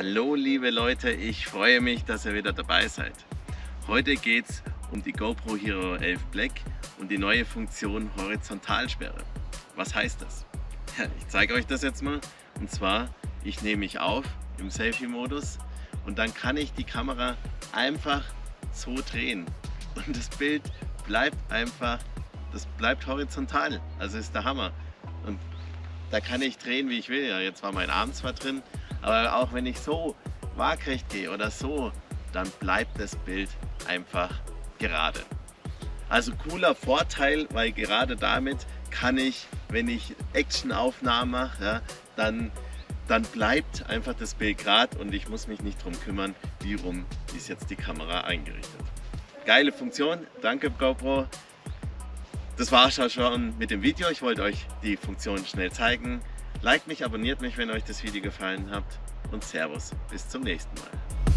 Hallo liebe Leute, ich freue mich, dass ihr wieder dabei seid. Heute geht es um die GoPro Hero 11 Black und die neue Funktion Horizontalsperre. Was heißt das? Ja, ich zeige euch das jetzt mal. Und zwar, ich nehme mich auf im Selfie-Modus und dann kann ich die Kamera einfach so drehen. Und das Bild bleibt einfach, das bleibt horizontal. Also ist der Hammer. Und da kann ich drehen, wie ich will. Ja, jetzt war mein Arm zwar drin, aber auch wenn ich so waagrecht gehe oder so, dann bleibt das Bild einfach gerade. Also cooler Vorteil, weil gerade damit kann ich, wenn ich Actionaufnahmen mache, ja, dann bleibt einfach das Bild gerade und ich muss mich nicht drum kümmern, wie rum ist jetzt die Kamera eingerichtet. Geile Funktion, danke GoPro. Das war es auch schon mit dem Video. Ich wollte euch die Funktion schnell zeigen. Liked mich, abonniert mich, wenn euch das Video gefallen hat und Servus, bis zum nächsten Mal.